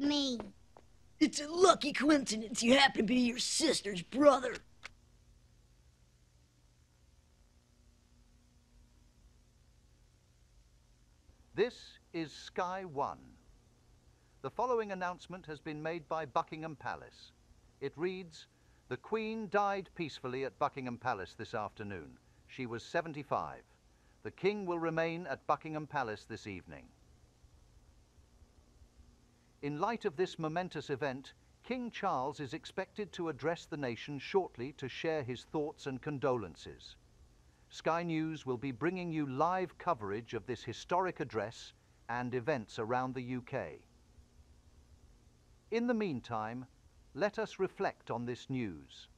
me. It's a lucky coincidence you happen to be your sister's brother. This is Sky One. The following announcement has been made by Buckingham Palace. It reads, "The Queen died peacefully at Buckingham Palace this afternoon. She was 75. The King will remain at Buckingham Palace this evening." In light of this momentous event, King Charles is expected to address the nation shortly to share his thoughts and condolences. Sky News will be bringing you live coverage of this historic address and events around the UK. In the meantime, let us reflect on this news.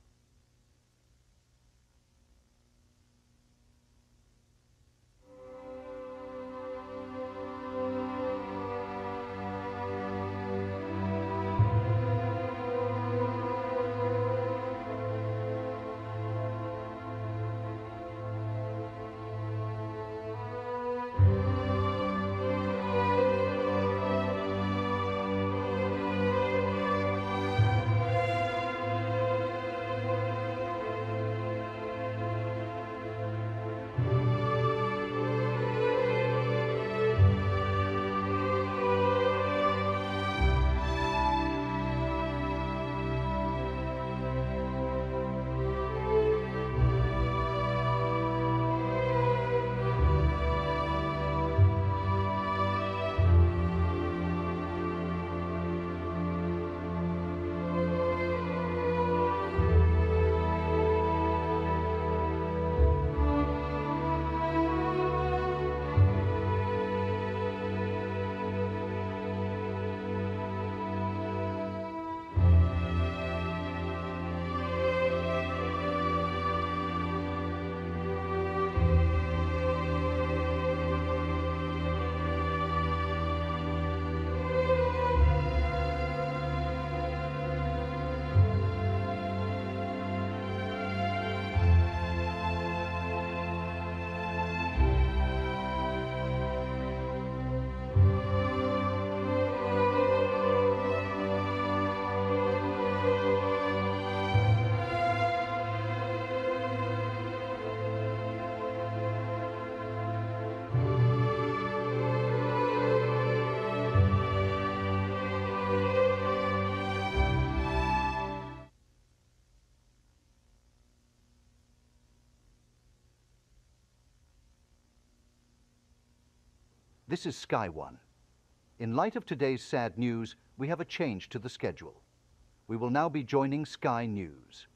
This is Sky One. In light of today's sad news, we have a change to the schedule. We will now be joining Sky News.